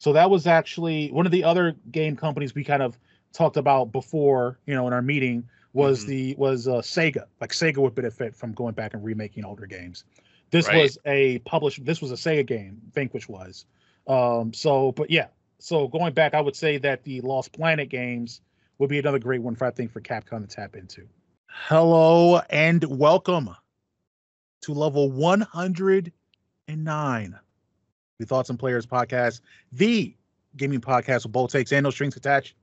So that was actually one of the other game companies we kind of talked about before, you know, in our meeting was Sega. Like Sega would benefit from going back and remaking older games. This was a published. This was a Sega game. Vanquish was. But yeah. So going back, I would say that the Lost Planet games would be another great one for, I think, for Capcom to tap into. Hello and welcome to level 109, the Thoughts and Players podcast, the gaming podcast with bold takes and no strings attached.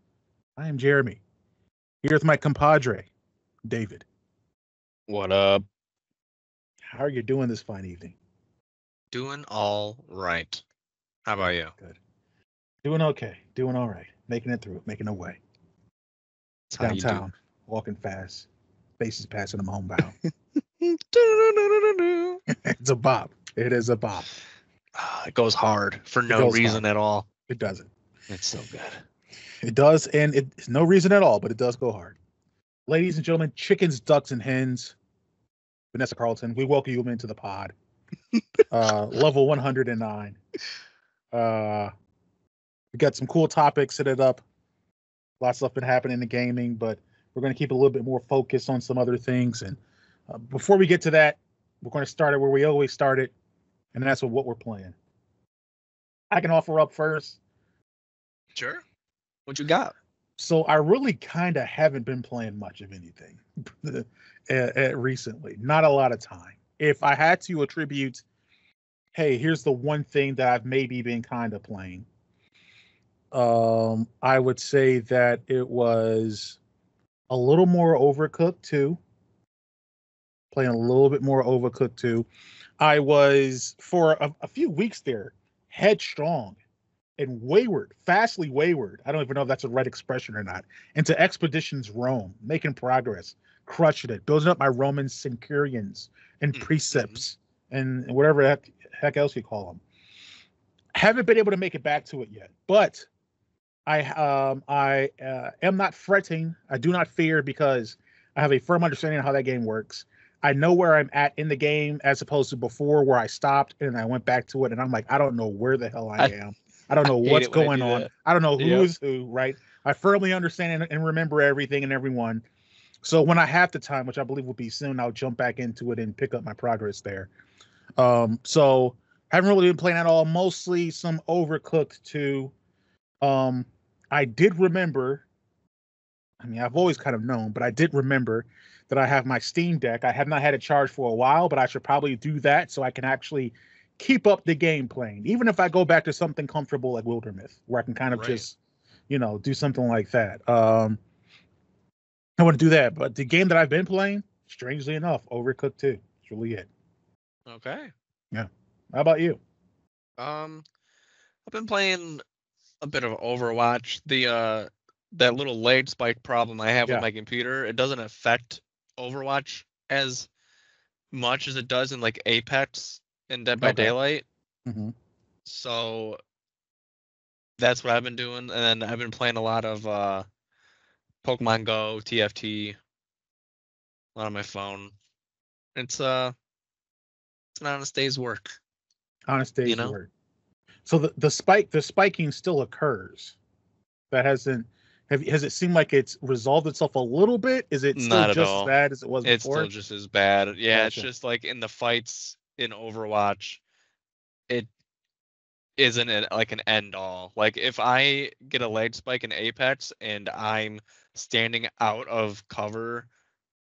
I am Jeremy, here with my compadre, David. What up? How are you doing this fine evening? Doing all right. How about you? Good. Doing okay. Doing all right. Making it through. Making a way. Downtown. Walking fast. Faces passing. I'm homebound. It's a bop. It is a bop. It goes hard for no reason at all. It doesn't. It's so good. It does, and it's no reason at all, but it does go hard. Ladies and gentlemen, chickens, ducks, and hens. Vanessa Carlton, we welcome you into the pod. Level 109. We got some cool topics set up. Lots of stuff been happening in gaming, but we're going to keep a little bit more focused on some other things. And before we get to that, we're going to start it where we always start it, and that's with what we're playing. I can offer up first. Sure. What you got? So I really kind of haven't been playing much of anything recently. Not a lot of time. If I had to attribute, hey, here's the one thing that I've maybe been kind of playing, I would say that it was a little more Overcooked 2. Playing a little bit more Overcooked 2. I was, for a few weeks there, headstrong and wayward, fastly wayward. I don't even know if that's a right expression or not. Into Expeditions Rome, making progress, crushing it, building up my Roman centurions and precepts and whatever the heck else you call them. Haven't been able to make it back to it yet, but I am not fretting. I do not fear because I have a firm understanding of how that game works. I know where I'm at in the game as opposed to before where I stopped and I went back to it. And I'm like, I don't know where the hell I am. I don't know what's going on. I don't know who is who, right? I firmly understand and remember everything and everyone. So when I have the time, which I believe will be soon, I'll jump back into it and pick up my progress there. So haven't really been playing at all. Mostly some Overcooked 2. I did remember, I've always kind of known, but I did remember that I have my Steam Deck. I have not had it charged for a while, but I should probably do that so I can actually keep up the game playing. Even if I go back to something comfortable like Wildermyth, where I can kind of just, do something like that. I want to do that. But the game that I've been playing, strangely enough, Overcooked 2. It's really it. Okay. Yeah. How about you? I've been playing a bit of Overwatch. The that little lag spike problem I have with my computer, it doesn't affect Overwatch as much as it does in like Apex and Dead by Daylight. Mm-hmm. So that's what I've been doing, and then I've been playing a lot of Pokemon Go, TFT, on my phone. It's an honest day's work. Honest day's work. So the spiking still occurs. That hasn't. Has it seemed like it's resolved itself a little bit? Is it still just as bad as it was before? It's still just as bad. Yeah, gotcha. It's just like in the fights in Overwatch, it isn't like an end all. Like if I get a lag spike in Apex and I'm standing out of cover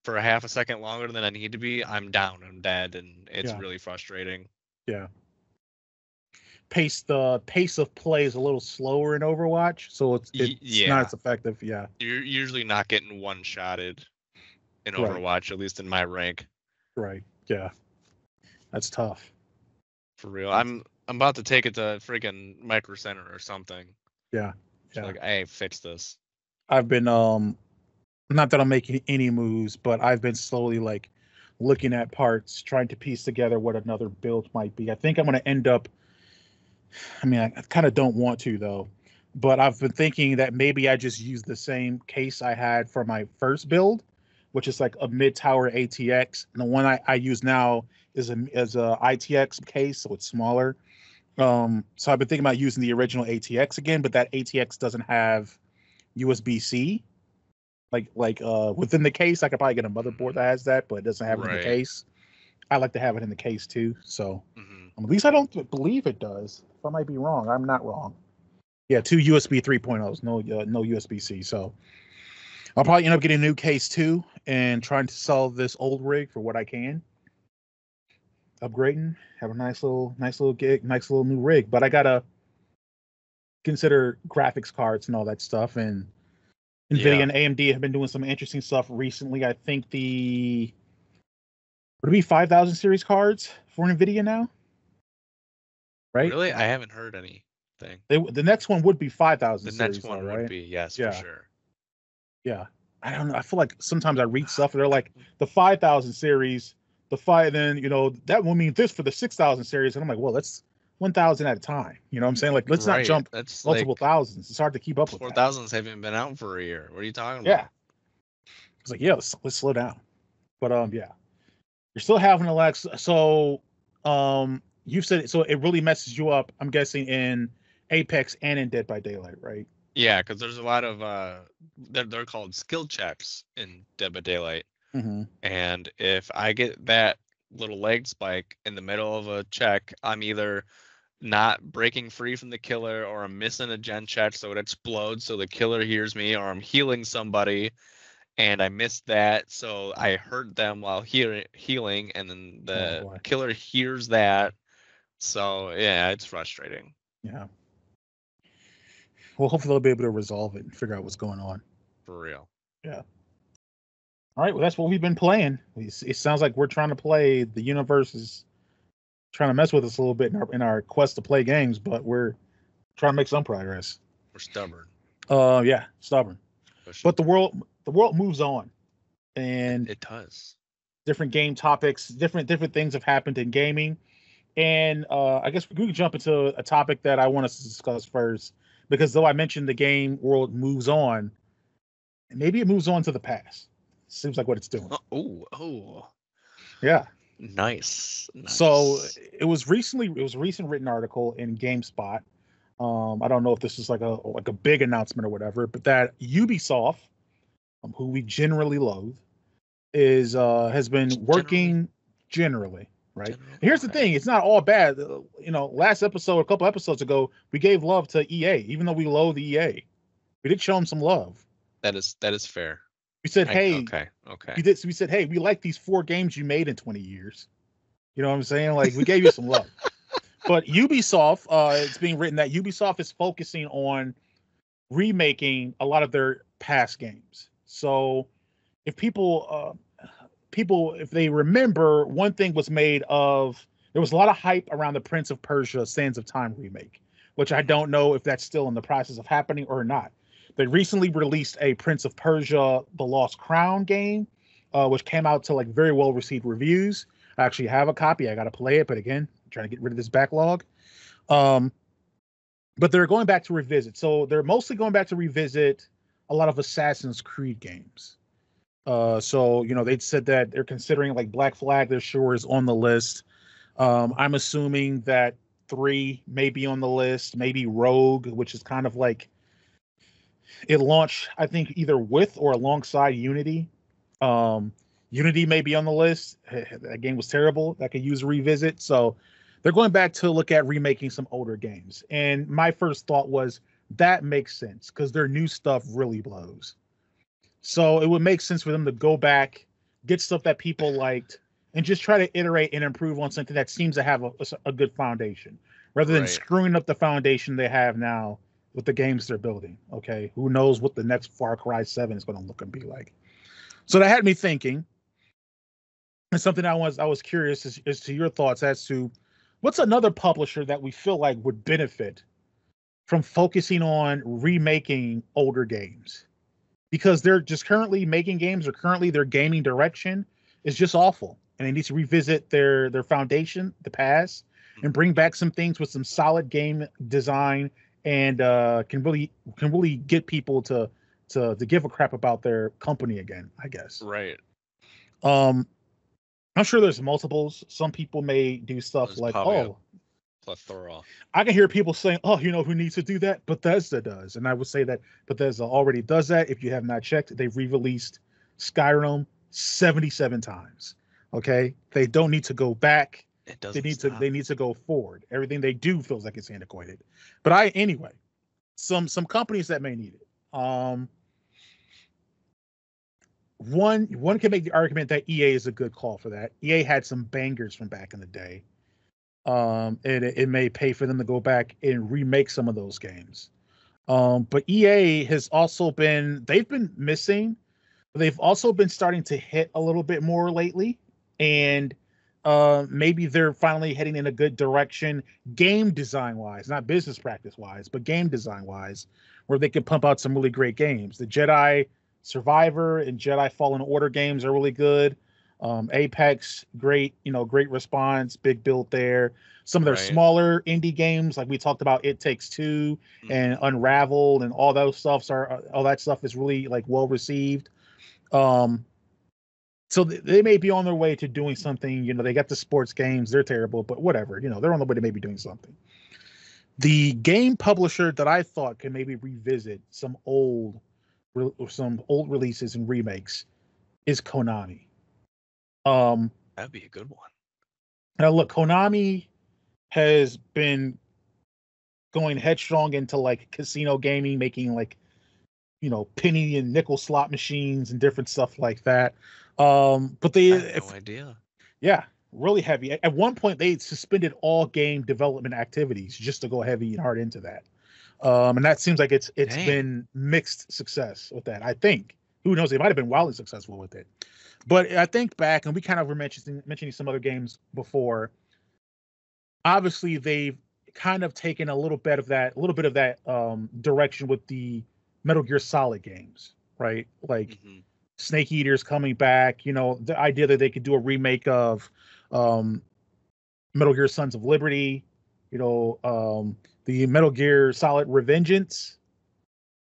for a half a second longer than I need to be, I'm down, I'm dead, and it's really frustrating. Yeah. The pace of play is a little slower in Overwatch, so it's not as effective. Yeah, you're usually not getting one-shotted in Overwatch, at least in my rank. Right. Yeah, that's tough. For real, I'm about to take it to freaking Micro Center or something. Yeah. Yeah. So like, hey, fix this. I've been not that I'm making any moves, but I've been slowly like looking at parts, trying to piece together what another build might be. I think I'm going to end up. I kind of don't want to, though. But I've been thinking that maybe I just use the same case I had for my first build, which is like a mid-tower ATX. And the one I use now is an ITX case, so it's smaller. So I've been thinking about using the original ATX again, but that ATX doesn't have USB-C. Like within the case, I could probably get a motherboard that has that, but it doesn't have it in the case. I like to have it in the case too. So at least I don't believe it does. If I might be wrong, I'm not wrong. Yeah, two USB 3.0s, no USB-C. So I'll probably end up getting a new case too and trying to sell this old rig for what I can. Upgrading, have a nice little gig, nice little new rig. But I gotta consider graphics cards and all that stuff. And NVIDIA and AMD have been doing some interesting stuff recently. I think the would it be 5000 series cards for NVIDIA now? Right? Really? I haven't heard anything. The next one would be 5000 series. The next one would be, yes, for sure. Yeah. I don't know. I feel like sometimes I read stuff and they're like the 5000 series, then, you know, that will mean this for the 6000 series. And I'm like, well, that's 1,000 at a time. You know what I'm saying? Like, let's not jump multiple thousands. It's hard to keep up with that. 4,000s haven't been out for a year. What are you talking about? Yeah. It's like, yeah, let's slow down. But, yeah. You're still having Alexa. So, you've said, so it really messes you up, I'm guessing, in Apex and in Dead by Daylight, right? Yeah, because there's a lot of, they're called skill checks in Dead by Daylight. Mm-hmm. And if I get that little leg spike in the middle of a check, I'm either not breaking free from the killer, or I'm missing a gen check so it explodes so the killer hears me, or I'm healing somebody and I missed that so I hurt them while healing and then the killer hears that. So yeah, it's frustrating. Yeah. Well, hopefully they'll be able to resolve it and figure out what's going on. For real. Yeah. All right, well, that's what we've been playing. It sounds like we're trying to play. The universe is trying to mess with us a little bit in our quest to play games, but we're trying to make some progress. We're stubborn. Yeah, stubborn. But the world moves on, and it does. Different game topics, different things have happened in gaming, and I guess we can jump into a topic that I want us to discuss first, because though I mentioned the game world moves on, maybe it moves on to the past. Seems like what it's doing. Oh, yeah. Nice. So it was a recent written article in GameSpot. I don't know if this is like a big announcement or whatever, but that Ubisoft, who we generally loathe, is has been working generally, right? Here's the thing: it's not all bad. You know, last episode, a couple episodes ago, we gave love to EA, even though we loathe EA. We did show them some love. That is fair. We said, hey, okay. We said, hey, we like these 4 games you made in 20 years. You know what I'm saying? Like, we gave you some love. But Ubisoft, it's being written that Ubisoft is focusing on remaking a lot of their past games. So if people, if they remember, one thing was made of, there was a lot of hype around the Prince of Persia Sands of Time remake, which I don't know if that's still in the process of happening or not. They recently released a Prince of Persia, The Lost Crown game, which came out to like very well received reviews. I actually have a copy. I got to play it. But again, I'm trying to get rid of this backlog. But they're going back to revisit. So they're mostly going back to revisit a lot of Assassin's Creed games. So, you know, they said that they're considering like Black Flag. They're sure is on the list. I'm assuming that 3 may be on the list, maybe Rogue, which is kind of like, it launched, I think, either with or alongside Unity. Unity may be on the list. That game was terrible. That could use a revisit. So they're going back to look at remaking some older games. And my first thought was that makes sense because their new stuff really blows. So it would make sense for them to go back, get stuff that people liked, and just try to iterate and improve on something that seems to have a good foundation rather than screwing up the foundation they have now with the games they're building, okay? Who knows what the next Far Cry 7 is going to look and be like. So that had me thinking, and something I was curious as to your thoughts as to what's another publisher that we feel like would benefit from focusing on remaking older games? Because they're just currently making games, or currently their gaming direction is just awful, and they need to revisit their foundation, the past, and bring back some things with some solid game design and can really get people to give a crap about their company again, I guess. Right. I'm sure there's multiples. Some people may do stuff like, oh, plethora. I can hear people saying, oh, you know who needs to do that? Bethesda does. And I would say that Bethesda already does that. If you have not checked, they've re-released Skyrim 77 times. Okay? They don't need to go back. It doesn't They need to go forward. Everything they do feels like it's antiquated. But anyway, some companies that may need it. One can make the argument that EA is a good call for that. EA had some bangers from back in the day. And it may pay for them to go back and remake some of those games. But EA has also been, they've been missing, but they've also been starting to hit a little bit more lately. And maybe they're finally heading in a good direction, game design wise, not business practice wise, but game design wise, where they can pump out some really great games. The Jedi Survivor and Jedi Fallen Order games are really good. Apex, great, great response, big build there. Some of their smaller indie games, like we talked about, It Takes Two and Unravel, and all those stuffs are all that stuff is really like well received. So they may be on their way to doing something. They got the sports games; they're terrible, but whatever. They're on the way to maybe doing something. The game publisher that I thought could maybe revisit some old releases and remakes is Konami. That'd be a good one. Now look, Konami has been going headstrong into like casino gaming, making like penny and nickel slot machines and different stuff like that. But they have no idea. Yeah, really heavy. At one point, they suspended all game development activities just to go heavy and hard into that. And that seems like it's been mixed success with that. I think. Who knows? They might have been wildly successful with it. But I think back, and we kind of were mentioning some other games before. Obviously, they've kind of taken a little bit of that direction with the Metal Gear Solid games, right? Like Snake Eater's coming back. The idea that they could do a remake of Metal Gear Sons of Liberty. The Metal Gear Solid Revengeance,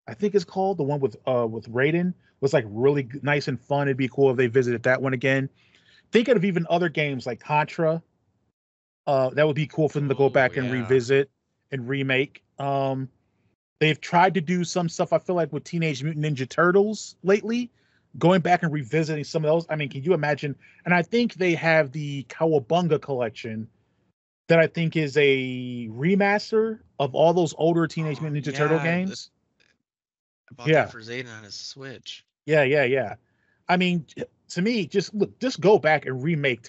I think it's called, the one with Raiden. Was like really nice and fun. It'd be cool if they visited that one again. Think of even other games like Contra. That would be cool for them to go back and revisit and remake. They've tried to do some stuff, I feel like, with Teenage Mutant Ninja Turtles lately, going back and revisiting some of those. I mean, can you imagine? And I think they have the Kawabunga collection that I think is a remaster of all those older Teenage Mutant Ninja Turtle games. I bought that for Zayden on his Switch. Yeah. I mean, to me, just go back and remake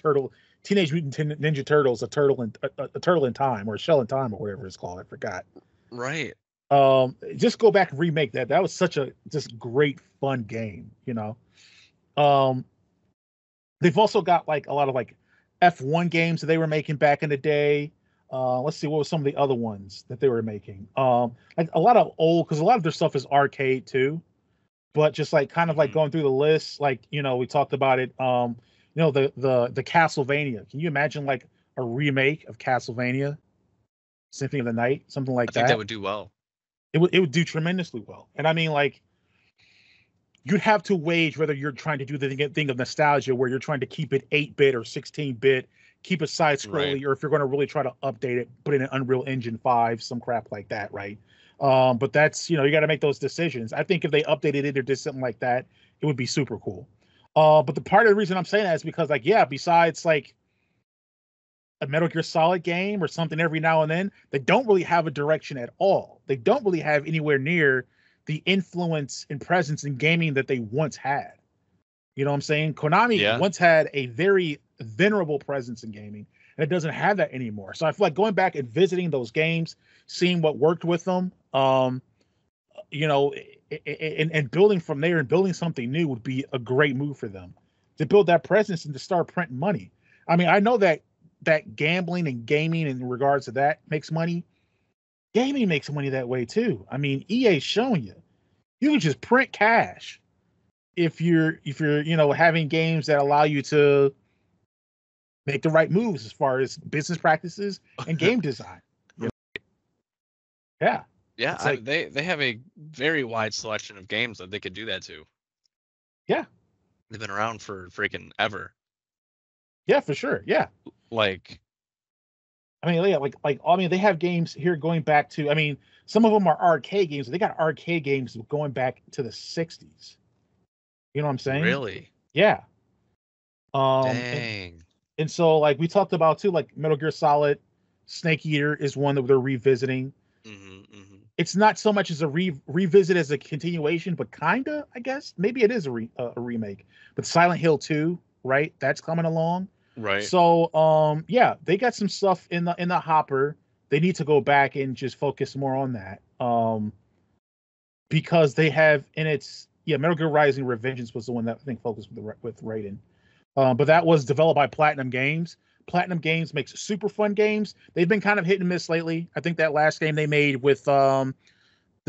Teenage Mutant Ninja Turtles, a turtle in time, or a shell in time, or whatever it's called. I forgot. Right. Just go back and remake that. That was such a great fun game. They've also got like a lot of like F1 games that they were making back in the day. Let's see, what were some of the other ones that they were making? Like a lot of old, because a lot of their stuff is arcade too, but just like kind of like going through the list, like we talked about it. The Castlevania. Can you imagine like a remake of Castlevania, Symphony of the Night, something like that? I think that would do well. It would do tremendously well, and I mean like you'd have to wage whether you're trying to do the thing of nostalgia where you're trying to keep it 8-bit or 16-bit. Keep it side-scrolly, or if you're going to really try to update it, put in an Unreal Engine 5, some crap like that, right? But that's, you got to make those decisions. I think if they updated it or did something like that, it would be super cool. But the part of the reason I'm saying that is because, like, besides, like, a Metal Gear Solid game or something every now and then, they don't really have a direction at all. They don't really have anywhere near the influence and presence in gaming that they once had. You know what I'm saying? Konami once had a very venerable presence in gaming, and it doesn't have that anymore. So I feel like going back and visiting those games, seeing what worked with them, and building from there and building something new would be a great move for them to build that presence and to start printing money. I mean, I know that gambling and gaming in regards to that makes money. Gaming makes money that way too. I mean, EA's showing you can just print cash if you're having games that allow you to make the right moves as far as business practices and game design. Yeah. Like, they have a very wide selection of games that they could do that to. Yeah. They've been around for freaking ever. Yeah, for sure. Yeah. Like I mean, yeah, they have games here going back to, I mean, some of them are arcade games. They got arcade games going back to the 60s. You know what I'm saying? Really? Yeah. Dang. And so, like, we talked about, too, like, Metal Gear Solid, Snake Eater is one that they're revisiting. Mm-hmm, mm-hmm. It's not so much as a revisit as a continuation, but kind of, I guess. Maybe it is a remake. But Silent Hill 2, right? That's coming along. Right. So, yeah, they got some stuff in the hopper. They need to go back and just focus more on that. Because they have, and it's, yeah, Metal Gear Rising Revengeance was the one that I think focused with Raiden. But that was developed by Platinum Games. Platinum Games makes super fun games. They've been kind of hit and miss lately. I think that last game they made with the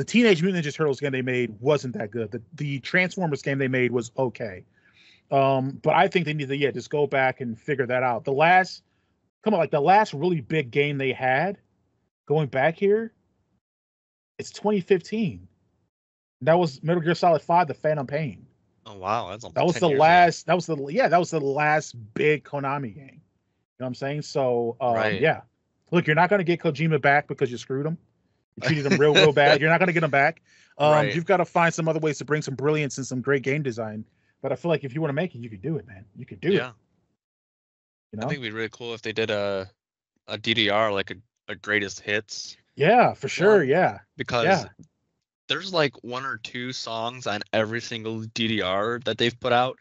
Teenage Mutant Ninja Turtles game they made wasn't that good. The Transformers game they made was okay. But I think they need to, yeah, just go back and figure that out. The last really big game they had going back here, it's 2015. That was Metal Gear Solid 5, The Phantom Pain. Oh, wow. That was the last big Konami game. You know what I'm saying? So, right. Yeah. Look, you're not going to get Kojima back because you screwed him. You treated him real, real bad. You're not going to get him back. Right. You've got to find some other ways to bring some brilliance and some great game design. But I feel like if you want to make it, you could do it, man. You could do it. You know? I think it'd be really cool if they did a DDR, like a greatest hits. Yeah, for sure. Yeah. Because there's like one or two songs on every single DDR that they've put out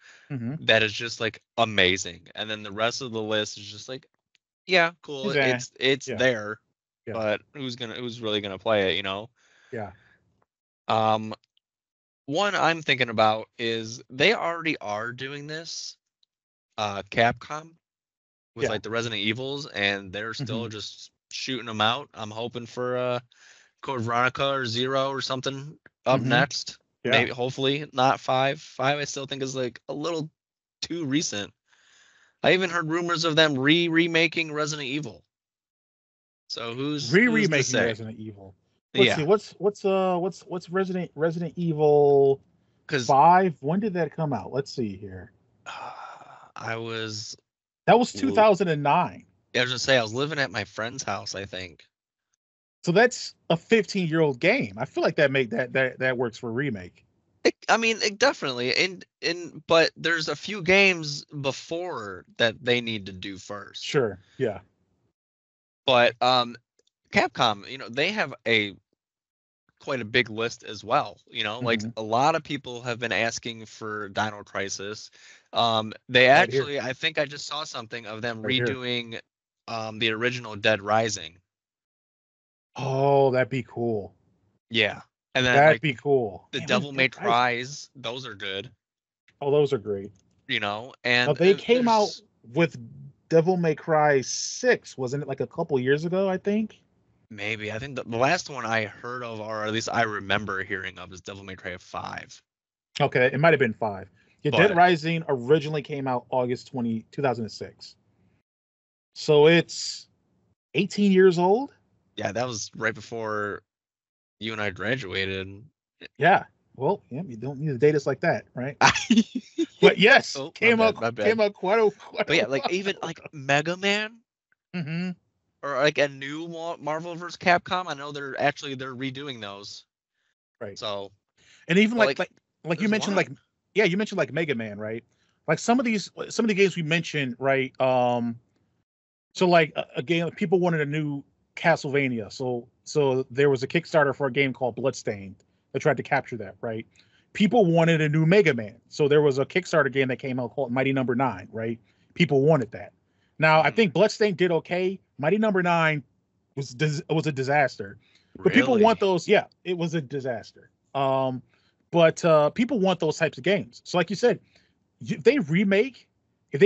that is just like amazing. And then the rest of the list is just like, yeah, cool. Yeah. It's there. Yeah. But who's really gonna play it, you know? Yeah. One I'm thinking about is they already are doing this. Capcom with like the Resident Evils, and they're still just shooting them out. I'm hoping for Code Veronica or Zero or something up next. Yeah. Maybe, hopefully not 5. 5 I still think is like a little too recent. I even heard rumors of them remaking Resident Evil. So who's remaking Resident Evil? Let's see, what's Resident Evil 5? When did that come out? Let's see here. That was 2009. I was gonna say I was living at my friend's house, I think. So that's a 15-year-old game. I feel like that that works for remake. It definitely. And but there's a few games before that they need to do first. Sure. Yeah. But Capcom, you know, they have quite a big list as well. You know, like a lot of people have been asking for Dino Crisis. They actually, I think I just saw something of them redoing the original Dead Rising. Oh, that'd be cool. Yeah, and then that'd be cool. The Devil May Cry, those are good. Oh, those are great. You know, and they came out with Devil May Cry 6, wasn't it? Like a couple years ago, I think. Maybe. I think the last one I heard of, or at least I remember hearing of, is Devil May Cry 5. Okay, it might have been 5. Yeah, Dead Rising originally came out August 2006. So it's 18 years old? Yeah, that was right before you and I graduated. Yeah. Well, yeah, you don't need to date us like that, right? But yes, came out quite a But yeah, like even like Mega Man? Mm-hmm. Or like a new Marvel vs. Capcom. I know they're redoing those. Right. So, and even like you mentioned like Mega Man, right? Like some of the games we mentioned, right? So like again, people wanted a new Castlevania. So there was a Kickstarter for a game called Bloodstained that tried to capture that, right? People wanted a new Mega Man. So there was a Kickstarter game that came out called Mighty No. 9, right? People wanted that. Now, I think Bloodstained did okay. Mighty No. 9 was a disaster. But people want those. Yeah, it was a disaster. But people want those types of games. So like you said, if they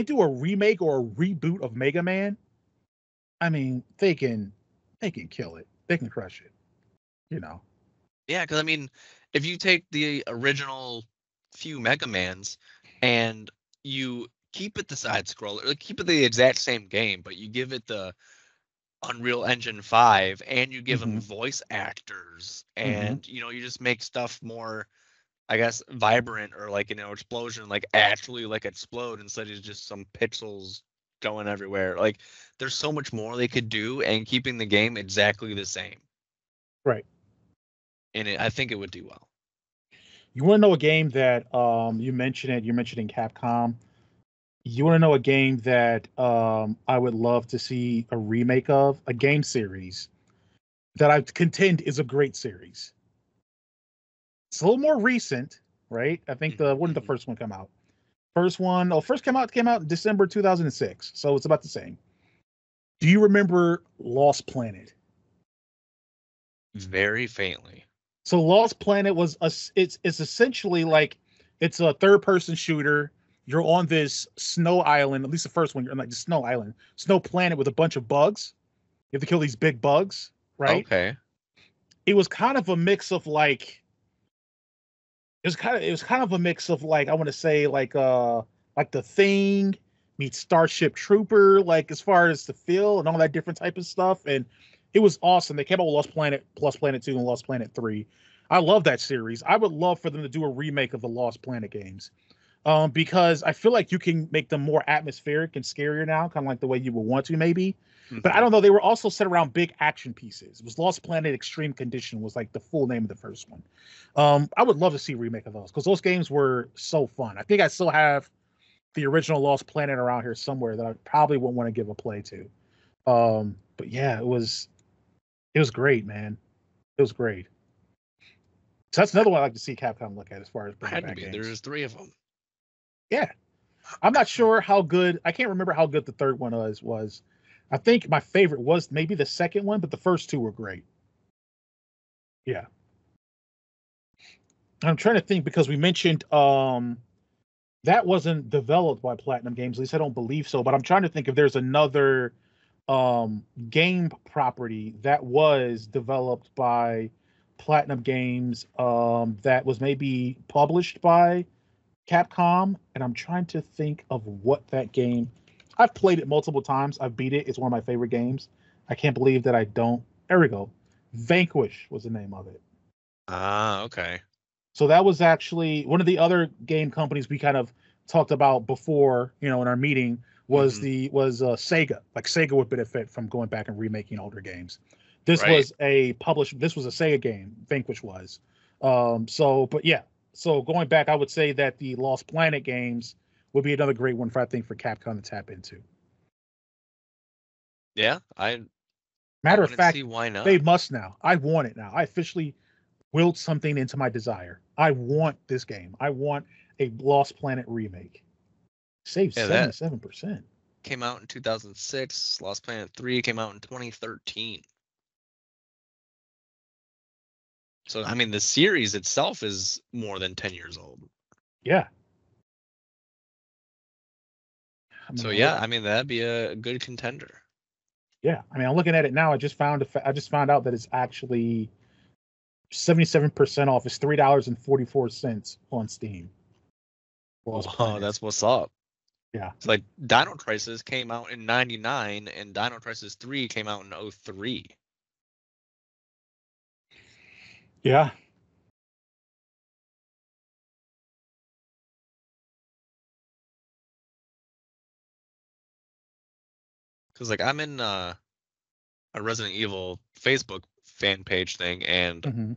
do a remake or a reboot of Mega Man, I mean, they can kill it. They can crush it, you know? Yeah, because, I mean, if you take the original few Mega Mans and you keep it the side-scroller, like keep it the exact same game, but you give it the Unreal Engine 5 and you give them voice actors and, you know, you just make stuff more, I guess, vibrant or like, you know, explosion, like actually like explode instead of just some pixels going everywhere. Like, there's so much more they could do, and keeping the game exactly the same. Right. And I think it would do well. You want to know a game that you mentioned it. You're mentioning Capcom. You want to know a game that I would love to see a remake of? A game series that I contend is a great series. It's a little more recent, right? I think when did the first one come out? First came out in December 2006, so it's about the same. Do you remember Lost Planet? Very faintly. So Lost Planet was it's essentially like it's a third-person shooter. You're on this snow island, at least the first one, you're on like the snow island, snow planet with a bunch of bugs. You have to kill these big bugs, right? Okay. It was kind of a mix of like I want to say like The Thing meets Starship Trooper, like as far as the feel and all that different type of stuff. And it was awesome. They came out with Lost Planet, Lost Planet 2, and Lost Planet 3. I love that series. I would love for them to do a remake of the Lost Planet games. Because I feel like you can make them more atmospheric and scarier now, kind of like the way you would want to, maybe. Mm-hmm. But I don't know. They were also set around big action pieces. It was Lost Planet Extreme Condition was like the full name of the first one. I would love to see a remake of those because those games were so fun. I think I still have the original Lost Planet around here somewhere that I probably wouldn't want to give a play to. But yeah, it was great, man. It was great. So that's another one I like to see Capcom look at as far as bringing back games. There's three of them. Yeah, I'm not sure how good. I can't remember how good the third one was. I think my favorite was maybe the second one, but the first two were great. Yeah. I'm trying to think because we mentioned that wasn't developed by Platinum Games. At least I don't believe so. But I'm trying to think if there's another game property that was developed by Platinum Games that was maybe published by Capcom, and I'm trying to think of what that game. I've played it multiple times. I've beat it. It's one of my favorite games. I can't believe that I don't. There we go. Vanquish was the name of it. Ah, okay. So that was actually one of the other game companies we kind of talked about before, you know, in our meeting was Sega. Like Sega would benefit from going back and remaking older games. This was a Sega game. Vanquish was. So going back, I would say that the Lost Planet games would be another great one for Capcom to tap into. Yeah, why not? They must now. I want it now. I officially willed something into my desire. I want this game. I want a Lost Planet remake. Saved 77%. Came out in 2006. Lost Planet 3 came out in 2013. So, I mean, the series itself is more than 10 years old. Yeah. That'd be a good contender. Yeah. I mean, I'm looking at it now. I just found out that it's actually 77% off. It's $3.44 on Steam. Oh, that's what's up. Yeah. It's like Dino Crisis came out in 99 and Dino Crisis 3 came out in 03. Yeah. Because, like, I'm in a Resident Evil Facebook fan page thing, and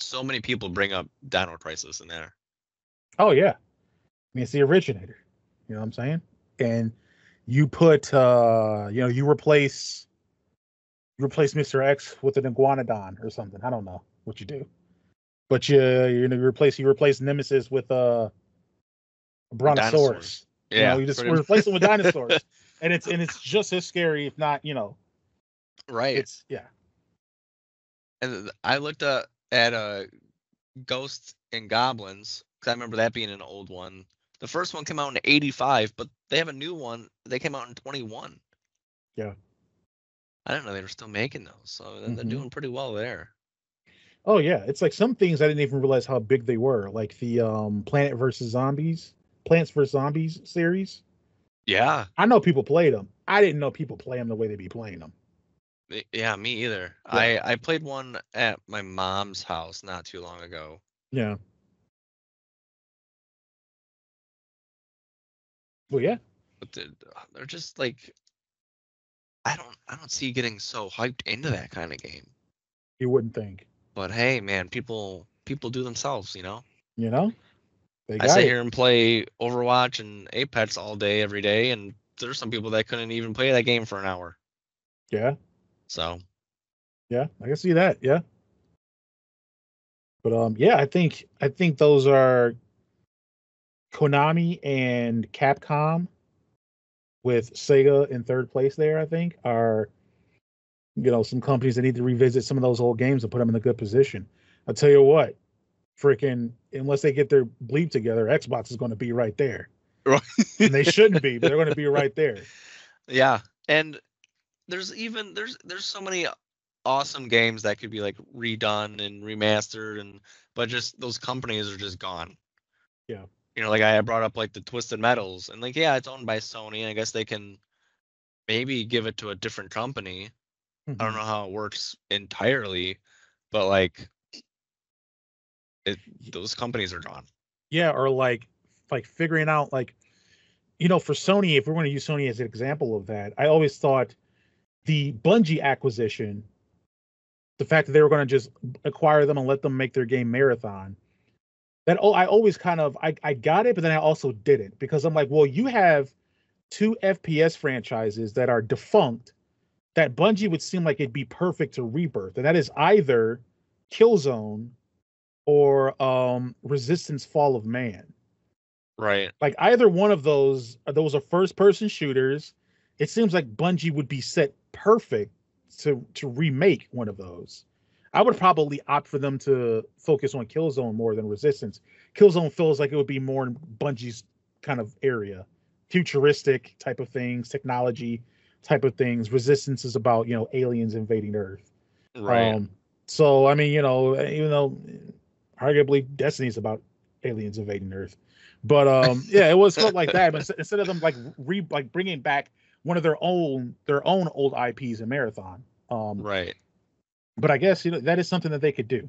so many people bring up Dino Crisis in there. Oh, yeah. I mean, it's the originator. You know what I'm saying? And you put, you replace Mr. X with an Iguanodon or something. I don't know what you do, but you replace Nemesis with a Brontosaurus. Yeah, we're replacing with dinosaurs, and it's just as scary, if not, you know. Right. It's yeah. And I looked at Ghosts and Goblins because I remember that being an old one. The first one came out in 85, but they have a new one. They came out in 21. Yeah. I didn't know they were still making those, so they're doing pretty well there. Oh, yeah. It's like some things I didn't even realize how big they were, like the Plants vs. Zombies series. Yeah. I know people played them. I didn't know people play them the way they be playing them. Yeah, me either. Yeah. I played one at my mom's house not too long ago. Yeah. Well, yeah. But they're just like, I don't see getting so hyped into that kind of game. You wouldn't think. But hey, man, people do themselves, you know. You know. I sit here and play Overwatch and Apex all day, every day, and there's some people that couldn't even play that game for an hour. Yeah. So. Yeah, I can see that. Yeah. But yeah, I think those are Konami and Capcom, with Sega in third place there, I think, are, you know, some companies that need to revisit some of those old games and put them in a good position. I'll tell you what, freaking, unless they get their bleep together, Xbox is going to be right there. Right. And they shouldn't be, but they're going to be right there. Yeah. And there's so many awesome games that could be like redone and remastered, and but just those companies are just gone. Yeah. You know, like I brought up like the Twisted Metals, and like, yeah, it's owned by Sony. I guess they can maybe give it to a different company. Mm-hmm. I don't know how it works entirely, but like those companies are gone. Yeah. Or like figuring out, like, you know, for Sony, if we're going to use Sony as an example of that, I always thought the Bungie acquisition, the fact that they were going to just acquire them and let them make their game Marathon, I always kind of, I got it, but then I also didn't, because I'm like, well, you have two FPS franchises that are defunct that Bungie would seem like it'd be perfect to rebirth. And that is either Killzone or Resistance Fall of Man. Right. Like either one of those are first person shooters. It seems like Bungie would be set perfect to remake one of those. I would probably opt for them to focus on Killzone more than Resistance. Killzone feels like it would be more in Bungie's kind of area, futuristic type of things, technology type of things. Resistance is about, you know, aliens invading Earth. Right. So, I mean, you know, even though arguably Destiny's about aliens invading Earth, but yeah, it was felt like that. But instead of them like bringing back one of their own old IPs in Marathon. Right. But I guess, you know, that is something that they could do.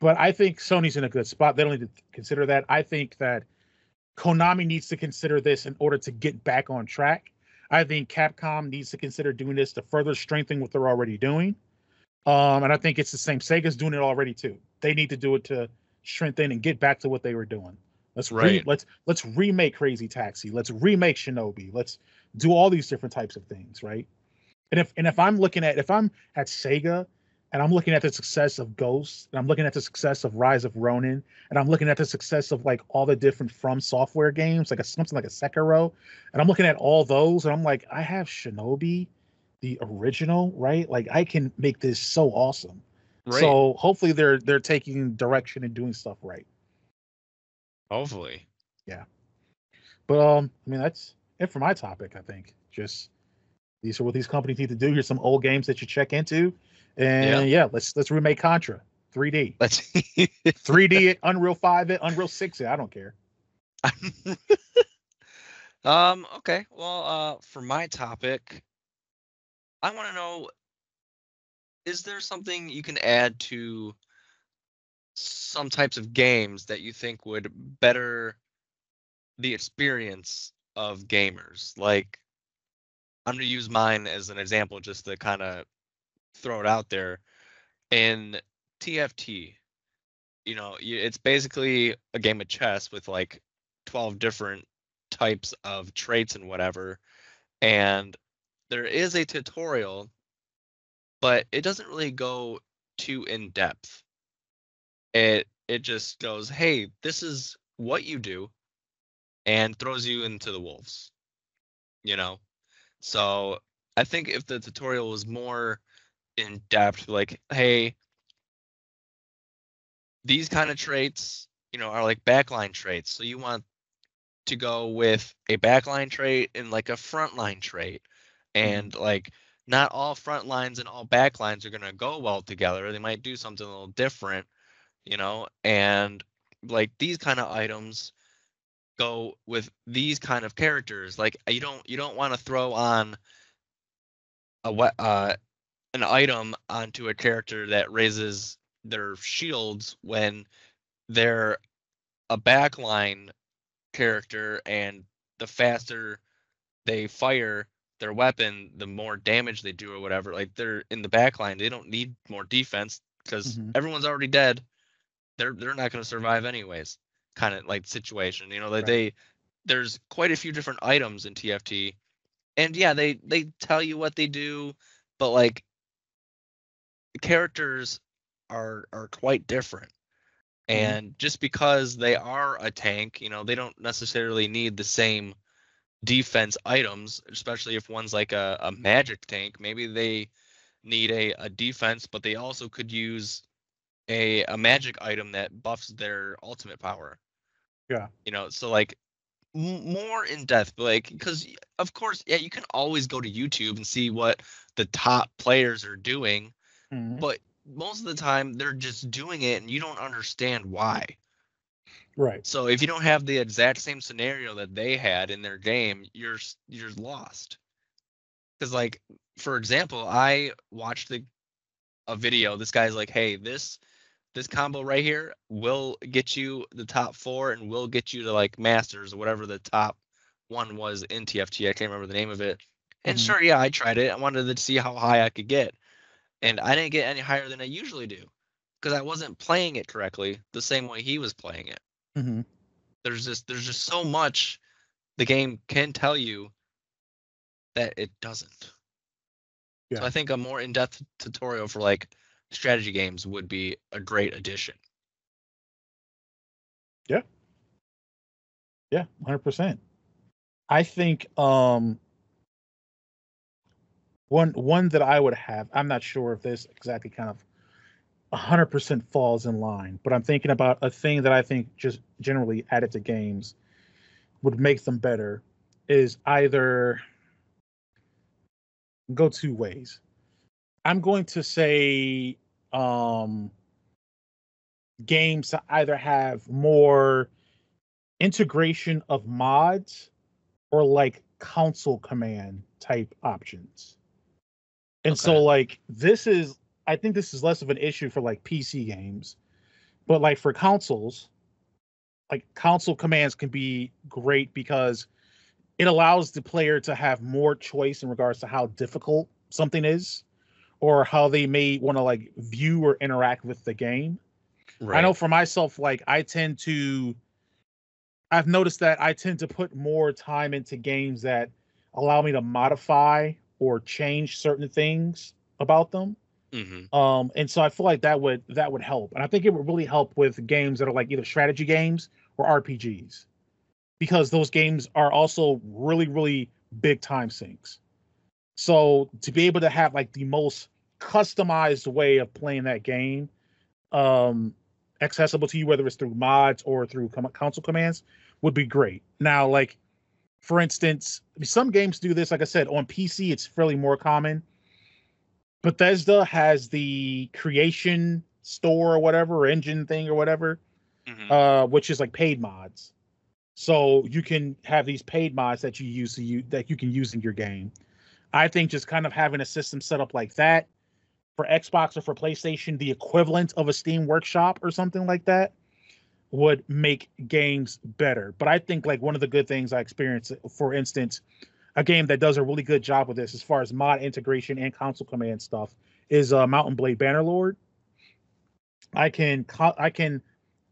But I think Sony's in a good spot. They don't need to consider that. I think that Konami needs to consider this in order to get back on track. I think Capcom needs to consider doing this to further strengthen what they're already doing. And I think it's the same. Sega's doing it already too. They need to do it to strengthen and get back to what they were doing. Let's remake Crazy Taxi. Let's remake Shinobi. Let's do all these different types of things, right? And if I'm at Sega, and I'm looking at the success of Ghost, and I'm looking at the success of Rise of Ronin, and I'm looking at the success of like all the different From Software games, like something like a Sekiro, and I'm looking at all those, and I'm like, I have Shinobi, the original, right? Like I can make this so awesome. Right. So hopefully they're taking direction and doing stuff right. Hopefully. Yeah. But I mean, that's it for my topic. I think just these are what these companies need to do. Here's some old games that you check into. And yeah, let's remake Contra 3D. Let's 3D it, Unreal 5 it, Unreal 6 it. I don't care. Okay. Well, for my topic, I want to know: is there something you can add to some types of games that you think would better the experience of gamers? Like, I'm going to use mine as an example, just to kind of throw it out there. And TFT, you know, it's basically a game of chess with like 12 different types of traits and whatever, and there is a tutorial, but it doesn't really go too in depth. It just goes, hey, this is what you do, and throws you into the wolves, you know. So I think if the tutorial was more in depth, like, hey, these kind of traits, you know, are like backline traits, so you want to go with a backline trait and like a frontline trait, and like not all front lines and all back lines are going to go well together. They might do something a little different, you know, and like these kind of items go with these kind of characters. Like you don't want to throw on an item onto a character that raises their shields when they're a backline character and the faster they fire their weapon, the more damage they do or whatever. Like, they're in the back line. They don't need more defense because everyone's already dead. They're not going to survive anyways, kind of like situation. You know, like there's quite a few different items in TFT. And, yeah, they tell you what they do, but, like, the characters are quite different. And just because they are a tank, you know, they don't necessarily need the same defense items, especially if one's like a magic tank. Maybe they need a defense, but they also could use a magic item that buffs their ultimate power. Yeah. You know, so, like, more in depth, like, because of course, yeah, you can always go to YouTube and see what the top players are doing, but most of the time they're just doing it and you don't understand why. Right. So if you don't have the exact same scenario that they had in their game, you're lost. Because, like, for example, I watched a video. This guy's like, "Hey, this combo right here will get you the top four and will get you to, like, masters," or whatever the top one was in TFT. I can't remember the name of it. And sure, yeah, I tried it. I wanted to see how high I could get. And I didn't get any higher than I usually do because I wasn't playing it correctly the same way he was playing it. There's just so much the game can tell you that it doesn't. Yeah. So I think a more in-depth tutorial for, like, strategy games would be a great addition. Yeah. Yeah, 100%. I think one that I would have, I'm not sure if this exactly kind of 100% falls in line, but I'm thinking about a thing that I think just generally added to games would make them better is either go two ways. I'm going to say games to either have more integration of mods or, like, console command type options. And so, like, I think this is less of an issue for, like, PC games, but, like, for consoles, like, console commands can be great because it allows the player to have more choice in regards to how difficult something is, or how they may want to, like, view or interact with the game. Right. I know for myself, like, I've noticed that I tend to put more time into games that allow me to modify or change certain things about them. And so I feel like that would help. And I think it would really help with games that are, like, either strategy games or RPGs, because those games are also really, really big time sinks. So to be able to have, like, the most customized way of playing that game accessible to you, whether it's through mods or through console commands, would be great. Now, like, for instance, some games do this. Like I said, on PC, it's fairly more common. Bethesda has the creation store or whatever, or engine thing or whatever, which is, like, paid mods. So you can have these paid mods that you use that you can use in your game. I think just kind of having a system set up like that for Xbox or for PlayStation, the equivalent of a Steam Workshop or something like that, would make games better. But I think, like, one of the good things I experienced, for instance, a game that does a really good job with this as far as mod integration and console command stuff is Mountain Blade Bannerlord. I can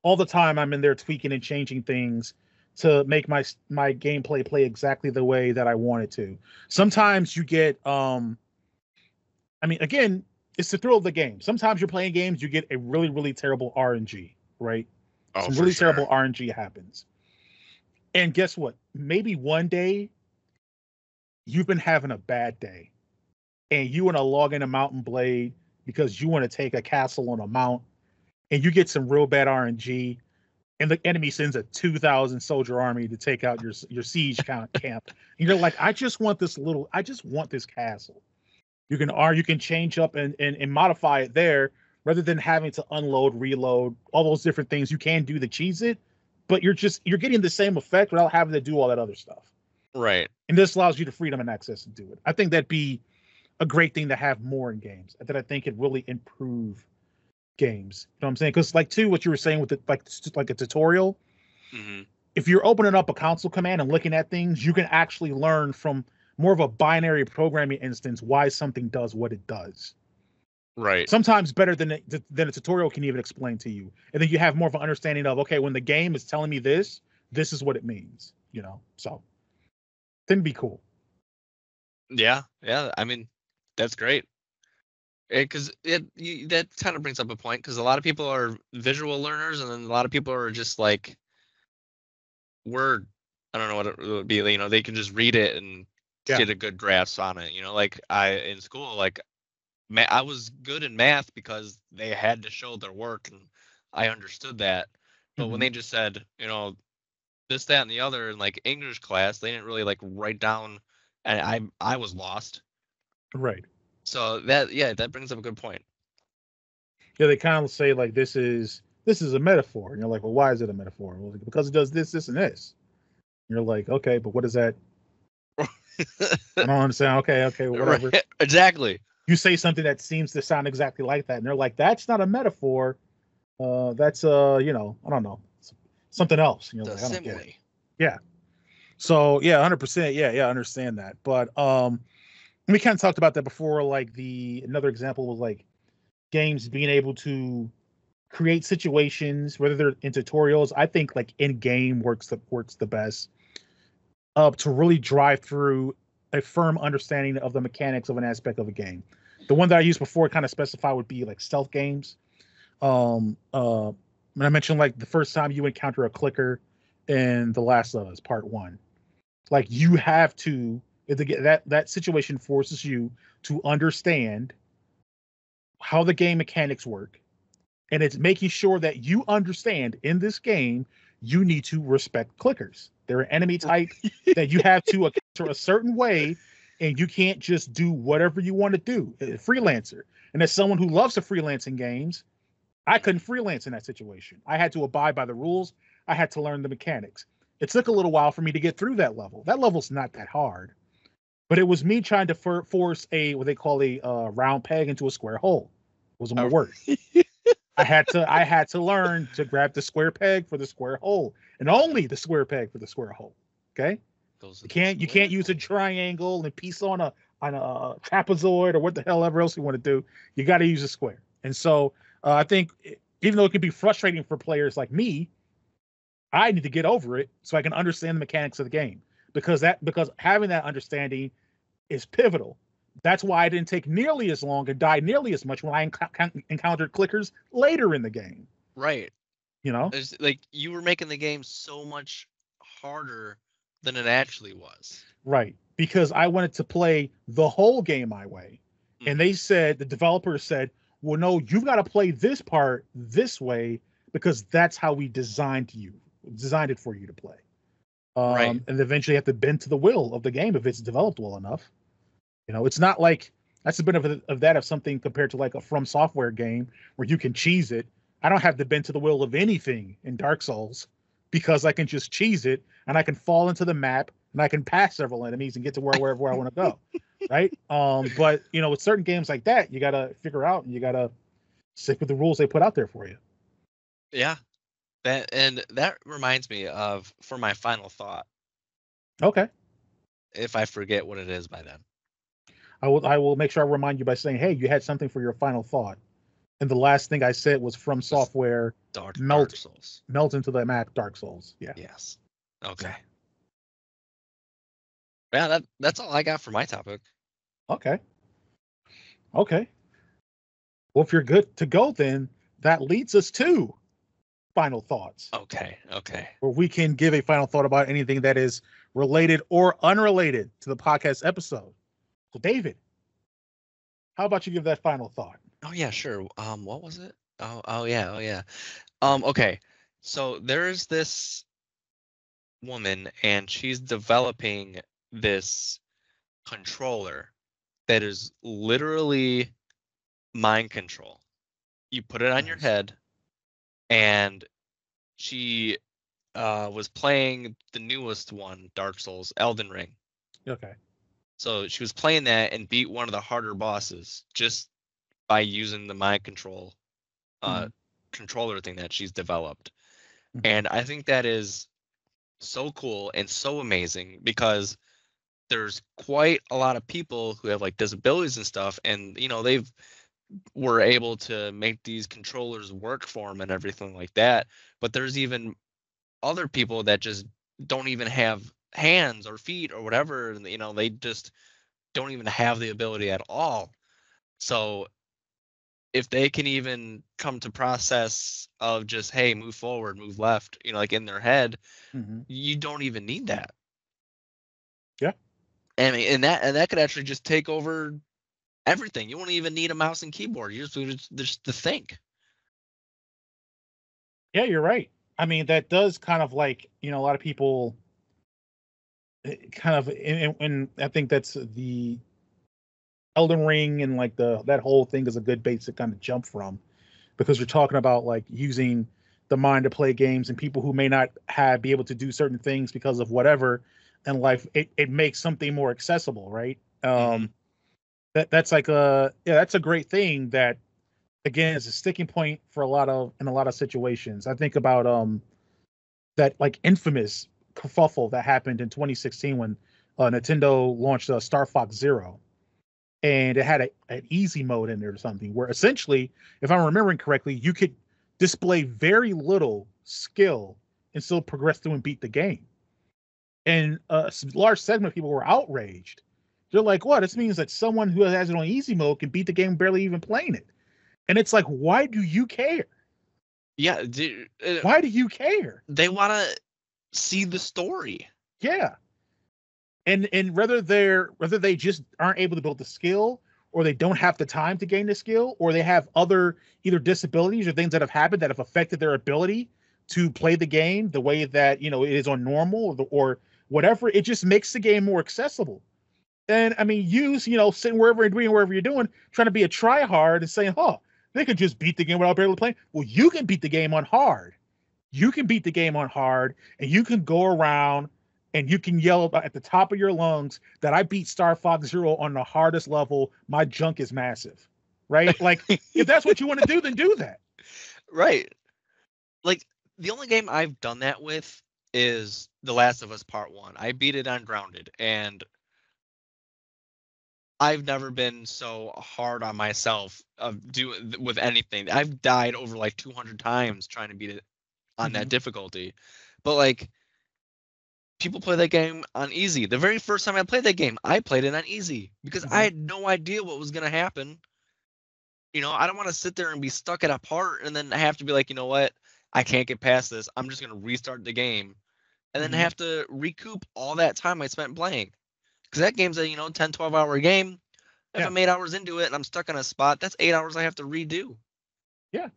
all the time I'm in there tweaking and changing things to make my gameplay play exactly the way that I want it to. Sometimes you get, again, it's the thrill of the game. Sometimes you're playing games, you get a really, really terrible RNG, right? Oh, some really terrible RNG happens. And guess what? Maybe one day you've been having a bad day and you want to log into Mountain Blade because you want to take a castle on a mount, and you get some real bad RNG, and the enemy sends a 2,000 soldier army to take out your siege camp. And you're like, I just want this castle. You can change up and modify it there rather than having to unload, reload, all those different things. You can do the cheese it, but you're getting the same effect without having to do all that other stuff. Right. And this allows you the freedom and access to do it. I think that'd be a great thing to have more in games. That I think it really improve games. You know what I'm saying? Because, like, too, what you were saying with the, like a tutorial, if you're opening up a console command and looking at things, you can actually learn from more of a binary programming instance why something does what it does. Right. Sometimes better than a tutorial can even explain to you. And then you have more of an understanding of, okay, when the game is telling me this, this is what it means, you know? So that'd be cool. Yeah. Yeah. I mean, that's great. Because that kind of brings up a point, because a lot of people are visual learners, and then a lot of people are just like, word, I don't know what it would be, you know, they can just read it and get a good grasp on it. You know, like in school, like I was good in math because they had to show their work and I understood that. But when they just said, you know, this, that, and the other, and like English class, they didn't really like write down, and I was lost. Right. So that brings up a good point. Yeah, they kind of say like this is a metaphor, and you're like, well, why is it a metaphor? Well, because it does this, this, and this. And you're like, okay, but what is that? I don't understand. Okay, whatever. Right. Exactly. You say something that seems to sound exactly like that, and they're like, that's not a metaphor. That's you know, I don't know, something else. And you're like, I don't get it. Yeah. So yeah, 100%. Yeah, I understand that, but we kind of talked about that before. Like another example was like games being able to create situations, whether they're in tutorials. I think like in game works the best to really drive through a firm understanding of the mechanics of an aspect of a game. The one that I used before kind of specify would be like stealth games. When I mentioned like the first time you encounter a clicker in The Last of Us Part 1, like you have to. That situation forces you to understand how the game mechanics work, and it's making sure that you understand in this game you need to respect clickers. They're an enemy type that you have to account a certain way, and you can't just do whatever you want to do. A freelancer, and as someone who loves the freelancing games, I couldn't freelance in that situation. I had to abide by the rules. I had to learn the mechanics. It took a little while for me to get through that level. That level's not that hard. But it was me trying to force a what they call a round peg into a square hole. Wasn't my word. I had to learn to grab the square peg for the square hole, and only the square peg for the square hole. Okay, you can't use a triangle and piece on a trapezoid or what the hell ever else you want to do. You got to use a square. And so I think even though it can be frustrating for players like me, I need to get over it so I can understand the mechanics of the game. Because having that understanding is pivotal. That's why I didn't take nearly as long and die nearly as much when I encountered clickers later in the game. Right. You know, it's like you were making the game so much harder than it actually was. Right. Because I wanted to play the whole game my way. Mm-hmm. And the developer said, well, no, you've got to play this part this way because that's how we designed it for you to play. Right. And eventually have to bend to the will of the game if it's developed well enough. You know, it's not like that's the benefit of that of something compared to like a From Software game where you can cheese it. I don't have to bend to the will of anything in Dark Souls because I can just cheese it and I can fall into the map and I can pass several enemies and get to wherever I want to go. Right. But, you know, with certain games like that, you got to figure out and you got to stick with the rules they put out there for you. Yeah. That reminds me of for my final thought. Okay. If I forget what it is by then, I will make sure I remind you by saying, "Hey, you had something for your final thought," and the last thing I said was From Software. Dark Souls. Melt into the map. Dark Souls. Yeah. Yes. Okay. Yeah, that's all I got for my topic. Okay. Well, if you're good to go, then that leads us to final thoughts. Okay. Where we can give a final thought about anything that is related or unrelated to the podcast episode. So, David, how about you give that final thought? Oh yeah, sure. What was it? Oh yeah. Okay. So there's this woman, and she's developing this controller that is literally mind control. You put it on your head. And she was playing the newest one, Dark Souls, Elden Ring. Okay. So she was playing that and beat one of the harder bosses just by using the mind control controller thing that she's developed. Mm-hmm. And I think that is so cool and so amazing because there's quite a lot of people who have like disabilities and stuff, and you know they've were able to make these controllers work for them and everything like that. But there's even other people that just don't even have hands or feet or whatever, and you know they just don't even have the ability at all. So if they can even come to process of just, hey, move forward, move left, you know, like in their head, mm-hmm. you don't even need that. Yeah. And that could actually just take over everything. You won't even need a mouse and keyboard. You just to think. Yeah, you're right. I mean, that does kind of like, you know, a lot of people kind of, and I think that's the Elden Ring and like that whole thing is a good base to kind of jump from, because you're talking about like using the mind to play games, and people who may not be able to do certain things because of whatever in life, it makes something more accessible, right? Mm-hmm. That's like that's a great thing that again is a sticking point for a lot of situations. I think about that like infamous kerfuffle that happened in 2016 when Nintendo launched Star Fox Zero. And it had an easy mode in there or something where essentially, if I'm remembering correctly, you could display very little skill and still progress through and beat the game. And a large segment of people were outraged. They're like, what? This means that someone who has it on easy mode can beat the game barely even playing it. And it's like, why do you care? Yeah. Dude, why do you care? They want to see the story. Yeah. And whether they just aren't able to build the skill, or they don't have the time to gain the skill, or they have other either disabilities or things that have happened that have affected their ability to play the game the way that, you know, it is on normal or whatever, it just makes the game more accessible. And I mean, you know, sitting wherever and doing wherever you're doing, trying to be a tryhard and saying, oh, they could just beat the game without barely playing. Well, you can beat the game on hard. You can beat the game on hard, and you can go around. And you can yell at the top of your lungs that I beat Star Fox Zero on the hardest level. My junk is massive, right? Like, if that's what you want to do, then do that. Right. Like, the only game I've done that with is The Last of Us Part 1. I beat it on Grounded, and I've never been so hard on myself with anything. I've died over, like, 200 times trying to beat it on mm-hmm. that difficulty. But, like, people play that game on easy. The very first time I played that game, I played it on easy because mm-hmm. I had no idea what was going to happen. You know, I don't want to sit there and be stuck at a part and then I have to be like, you know what? I can't get past this. I'm just going to restart the game and then mm-hmm. have to recoup all that time I spent playing. Because that game's a, you know, 10, 12-hour game. If yeah. I'm 8 hours into it and I'm stuck on a spot, that's 8 hours I have to redo. Yeah.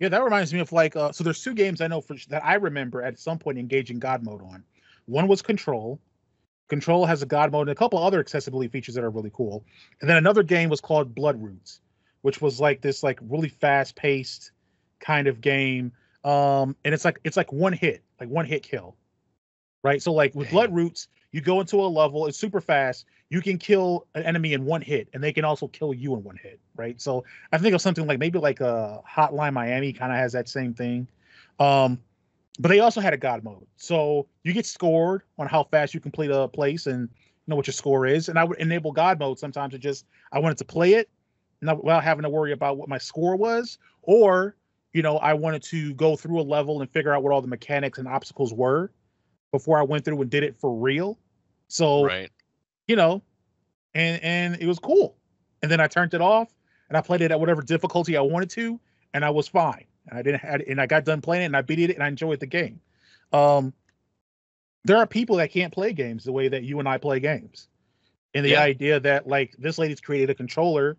Yeah, that reminds me of like, so there's two games I know that I remember at some point engaging God mode on. One was Control. Control has a God mode and a couple other accessibility features that are really cool. And then another game was called Bloodroots, which was like this like really fast-paced kind of game. And it's like one hit kill, right? So like with Bloodroots, you go into a level, it's super fast. You can kill an enemy in one hit, and they can also kill you in one hit, right? So I think of something like maybe like a Hotline Miami kind of has that same thing. But they also had a God mode. So you get scored on how fast you complete a place and know what your score is. And I would enable God mode sometimes to just, I wanted to play it without having to worry about what my score was. Or, you know, I wanted to go through a level and figure out what all the mechanics and obstacles were before I went through and did it for real. So, right. You know, and it was cool. And then I turned it off and I played it at whatever difficulty I wanted to, and I was fine. And I got done playing it, and I beat it, and I enjoyed the game. There are people that can't play games the way that you and I play games, and the idea that like this lady's created a controller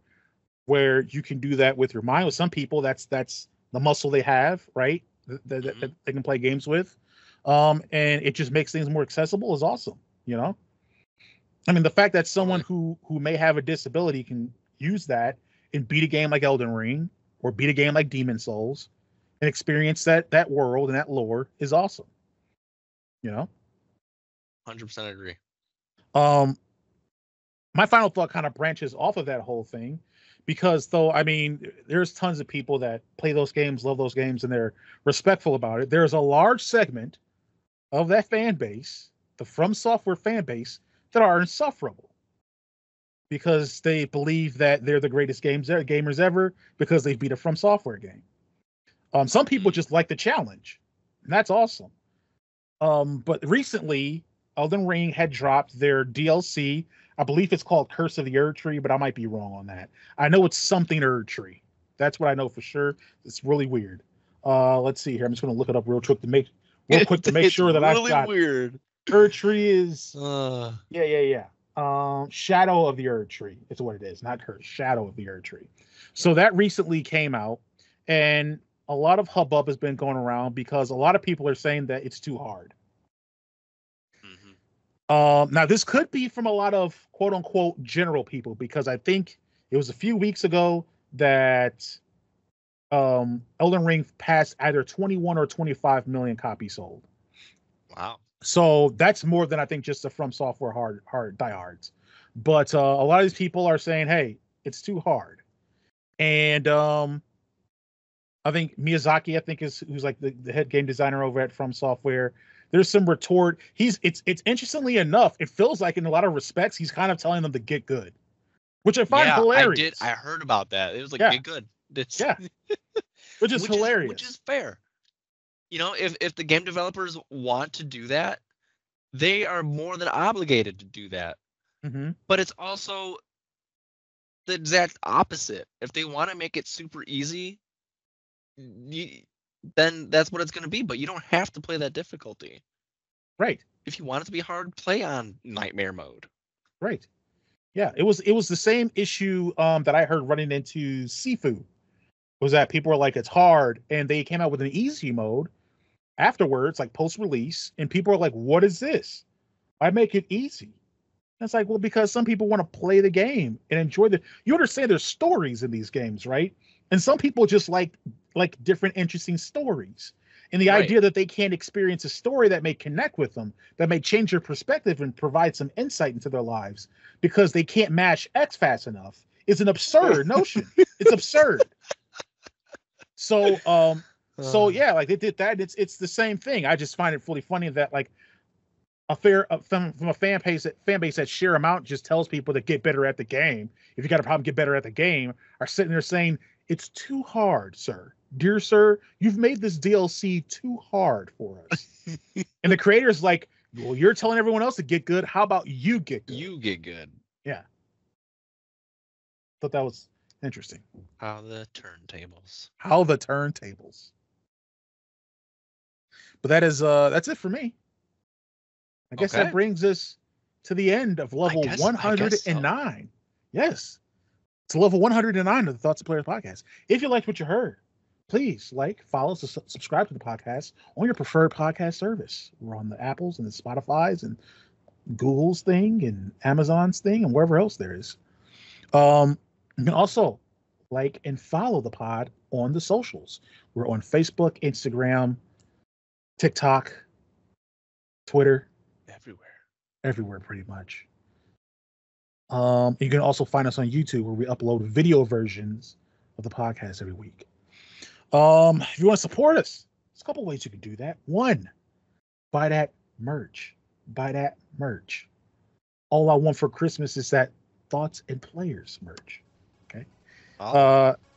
where you can do that with your mind. With some people, that's the muscle they have, right? That they can play games with, and it just makes things more accessible is awesome. You know, I mean, the fact that someone who may have a disability can use that and beat a game like Elden Ring or beat a game like Demon Souls and experience that world and that lore is awesome. You know? 100% agree. My final thought kind of branches off of that whole thing because, though, I mean, there's tons of people that play those games, love those games, and they're respectful about it. There's a large segment of that fan base, the From Software fan base, that are insufferable because they believe that they're the greatest gamers ever because they beat a From Software game. Some people just like the challenge, and that's awesome. But recently, Elden Ring had dropped their DLC. I believe it's called Curse of the Erdtree, but I might be wrong on that. I know it's something Erdtree. That's what I know for sure. It's really weird. Let's see here. I'm just going to look it up real quick to make sure that really I've got weird. Erdtree is Shadow of the Erdtree. It's what it is, not Curse. Shadow of the Erdtree. So that recently came out, and a lot of hubbub has been going around because a lot of people are saying that it's too hard. Now, this could be from a lot of quote-unquote general people, because I think it was a few weeks ago that Elden Ring passed either 21 or 25 million copies sold. Wow. So that's more than I think just the From Software hard diehards. But a lot of these people are saying, hey, it's too hard. And I think Miyazaki, who's like the head game designer over at From Software, there's some retort. It's interestingly enough, it feels like in a lot of respects, he's kind of telling them to get good, which I find hilarious. I heard about that. It was like, get good. Which is hilarious. Which is fair. You know, if the game developers want to do that, they are more than obligated to do that. Mm-hmm. But it's also the exact opposite. If they want to make it super easy, then that's what it's going to be. But you don't have to play that difficulty. Right. If you want it to be hard, play on nightmare mode. Right. Yeah, it was the same issue that I heard running into Sifu, was that people were like, it's hard. And they came out with an easy mode afterwards, like post-release. And people are like, what is this? I make it easy. And it's like, well, because some people want to play the game and enjoy the... You understand there's stories in these games, right? And some people just like different interesting stories. And the idea that they can't experience a story that may connect with them, that may change their perspective and provide some insight into their lives because they can't mash X fast enough is an absurd notion. It's absurd. So, yeah, like they did that. It's the same thing. I just find it fully funny that like from a fan base that sheer amount just tells people to get better at the game. If you got a problem, get better at the game. Are sitting there saying, it's too hard, sir. Dear sir, you've made this DLC too hard for us. And the creator's like, well, you're telling everyone else to get good. How about you get good? You get good. Yeah. Thought that was interesting. How the turntables. But that is that's it for me. I guess that brings us to the end of level 109. So. Yes. It's level 109 of the Thoughts of Players podcast. If you liked what you heard, please like, follow, subscribe to the podcast on your preferred podcast service. We're on the Apples and the Spotify's and Google's thing and Amazon's thing and wherever else there is. You can also like and follow the pod on the socials. We're on Facebook, Instagram, TikTok, Twitter. Everywhere, pretty much. You can also find us on YouTube, where we upload video versions of the podcast every week. If you want to support us, there's a couple ways you can do that. One, buy that merch. All I want for Christmas is that Thoughts and Players merch. Okay.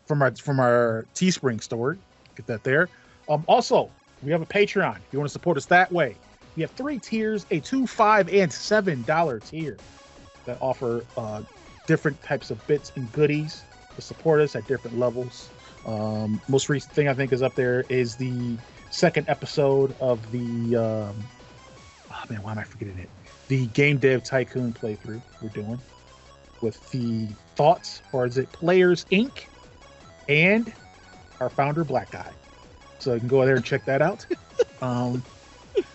From our Teespring store, get that there. Also, we have a Patreon. If you want to support us that way, we have 3 tiers: a $2, $5, and $7 tier that offer different types of bits and goodies to support us at different levels. Most recent thing I think is up there is the second episode of the why am I forgetting it? The Game Dev Tycoon playthrough we're doing with the Thoughts, or is it Players Inc., and our founder Black Guy. So you can go there and check that out.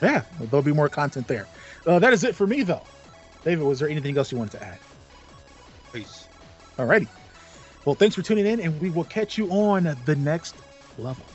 Yeah, there'll be more content there. That is it for me though. David, was there anything else you wanted to add? Peace. Alrighty. Well, thanks for tuning in, and we will catch you on the next level.